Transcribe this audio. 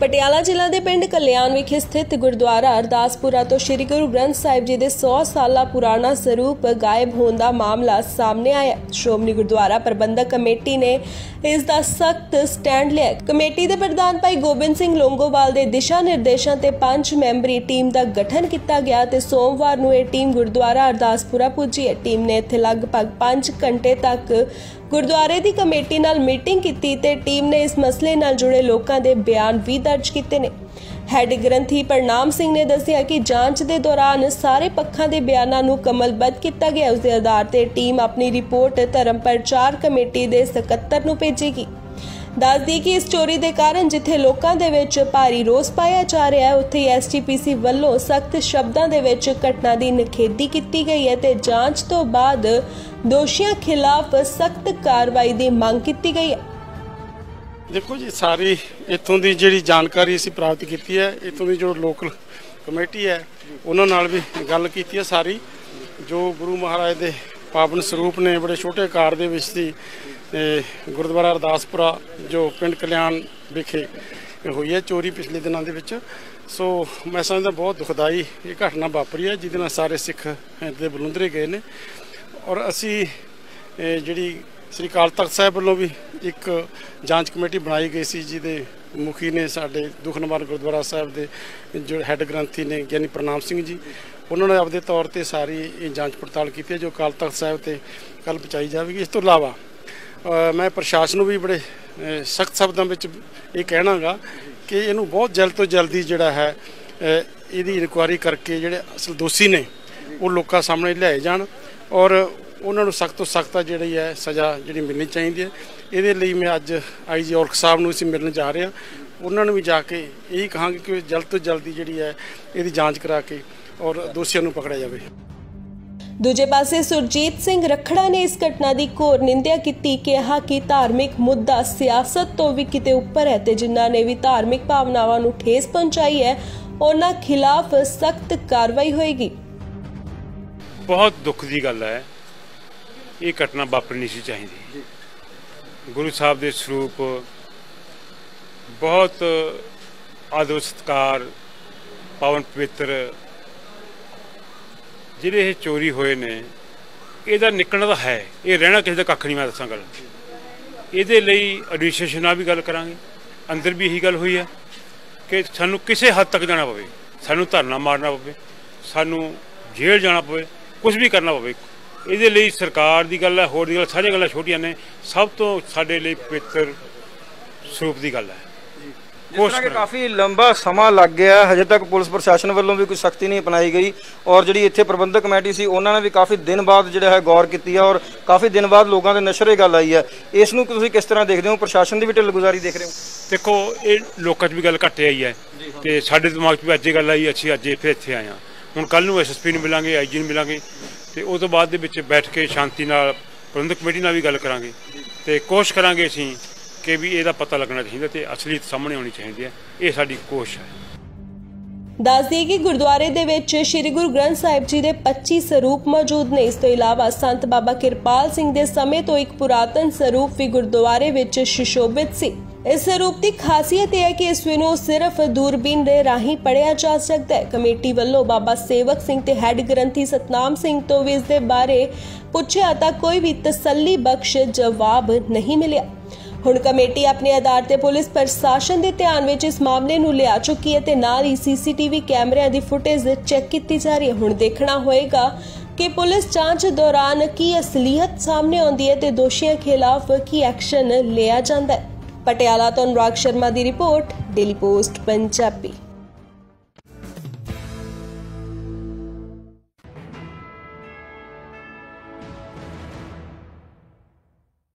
पटियाला जिला के पिंड कल्याण विखे स्थित गुरुद्वारा अरदासपुरा तो श्री गुरु ग्रंथ साहिब जी के 100 साल पुराना स्वरूप गायब होने का मामला सामने आया। श्रोमणी गुरुद्वारा प्रबंधक कमेटी ने इसका सख्त स्टैंड लिया। कमेटी के प्रधान भाई गोबिंद सिंह लोंगोवाल के दिशा निर्देशों से 5 मैंबरी टीम का गठन किया गया तो सोमवार को यह टीम गुरुद्वारा अरदासपुरा पुजी है। टीम ने इत्थे लगभग 5 घंटे तक गुरुद्वारे की कमेटी नाल मीटिंग की तो टीम ने इस मसले नाल जुड़े लोगों के बयान भी दर्ज किए ने। हैड ग्रंथी प्रणाम सिंह ने दसिया कि जांच के दौरान सारे पक्षों के बयानों को कमलबद्ध किया गया। उसके आधार पर टीम अपनी रिपोर्ट धर्म प्रचार कमेटी के सकत्तर को भेजेगी। दस दी कि इस चोरी के कारण जिथे लोगों के विच भारी रोस पाया जा रहा है उत्थे STPC वालों सख्त शब्दों के विच घटना की निखेधी की गई है तो जांच तो बाद दोषियों खिलाफ सख्त कार्रवाई की मांग की गई है। देखो जी, सारी इतों की जी जानकारी असी प्राप्त की है, इतों की जो लोकल कमेटी है उन्होंने भी गल की है। सारी जो गुरु महाराज के पावन स्वरूप ने बड़े छोटे आकार दे विच सी गुरुद्वारा अरदासपुरा जो पिंड कल्याण विखे हुई है चोरी पिछले दिनों के विच। सो मैं समझदा बहुत दुखदाई ये घटना वापरी है जिहदे नाल सारे सिख दे बलुंदरे गए ने। और असी जिहड़ी श्री अकाल तख्त साहब वालों भी एक जांच कमेटी बनाई गई सी जिहदे मुखी ने साडे दुखनिवारण गुरुद्वारा साहब के जो हैड ग्रंथी ने ज्ञानी प्रणाम सिंह जी, उन्होंने अपने तौर पर सारी जांच पड़ताल की है जो अकाल तख्त साहब से कल पहुँचाई जाएगी। इस तो इलावा मैं प्रशासन भी बड़े सख्त शब्दों में ये कहना गा कि इनू बहुत जल्द तो जल्दी जोड़ा है यदी इनकुआरी करके जोड़े असल दोषी ने वो लोगों सामने लियाए जाए और उन्होंने सख्त तो सख्त जी है सज़ा जी मिलनी चाहिए है। ये मैं अज IG औरख साहब में असं मिलने जा रहे हैं, उन्होंने भी जाके यही कहा कि जल्द तो जल्दी जी है यदि जाँच करा के और दोषियों पकड़ा जाए। दूजे पासे सुरजीत सिंह रखड़ा ने इस घटना की घोर निंदा की, कहा कि धार्मिक मुद्दा सियासत तो भी किते उपर है ते जिन्हां ने भी धार्मिक भावनावां नूं ठेस पहुंचाई है उन्हां खिलाफ सख्त कार्रवाई होएगी। बहुत दुख की गल है, ये घटना वापरनी सी चाहिए। गुरु साहब के स्वरूप बहुत आदर सत्कार पावन पवित्र जिहड़े ये चोरी होए ने इहदा निकलना तो है, ये रहना किसी का कख नहीं। मैं दसा गल ये एडमिनिस्ट्रेशन भी गल करांगे, अंदर भी यही गल हुई है कि सानू किसी हद तक जाना पवे, सानू धरना मारना पवे, सानू जेल जाना पवे, कुछ भी करना पवे। ये लिए सरकार की गल है, होर दी गल सारी गल्लां छोटियां ने, सब तो साडे लिए पवित्र स्वरूप की गल है। काफ़ी लंबा समा लग गया, हजे तक पुलिस प्रशासन वालों भी कोई सख्ती नहीं अपनाई गई और जी इत्थे प्रबंधक कमेटी सी उन्होंने भी काफ़ी दिन बाद जिहड़ा है गौर की है और काफ़ी दिन बाद लोगों के नशरे गल आई है। इस नूं तुसीं किस तरह देखते हो, प्रशासन की भी ढिल्लगुजारी देख रहे हो? देखो ये लोगों च भी गल घट आई है तो साडे दिमाग च भी अज गल आई, अच्छी अज फिर इत्थे आए हैं। हुण कल नूं SSP नूं मिलांगे, IG नूं मिलांगे तो उस तो बाद बैठ के शांति नाल प्रबंधक कमेटी नाल भी गल करांगे तो कोशिश करांगे असीं कि भी इसका पता लगना चाहिए तो असलियत सामने आनी चाहिए है, ये साडी कोशिश है। दस दी कि गुरुद्वारे दे विच श्री गुरु ग्रंथ साहिब जी के 25 स्वरूप मौजूद ने। इस तो इलावा संत बाबा किरपाल सिंह के समय तो एक पुरातन स्वरूप भी गुरुद्वारे विच सुशोभित सी। इस स्वरूप की खासियत यह है कि इस नूं सिर्फ दूरबीन दे राही पढ़िया जा सकता है। कमेटी वालों बाबा सेवक सिंह ते हैड ग्रंथी सतनाम सिंह तो भी इस बारे पूछा तो कोई भी तसली बख्श जवाब नहीं मिले। हुण कमेटी अपने आधार से पुलिस प्रशासन के ध्यान में इस मामले को लिया चुकी है ते नाल ही CCTV कैमरिया की फुटेज चैक की जा रही है। हुण देखना होएगा कि पुलिस जांच दौरान की असलीयत सामने आती है ते दोषियों खिलाफ की एक्शन लिया जाता है। पटियाला तो अनुराग शर्मा की रिपोर्ट, डेली पोस्ट पंजाबी।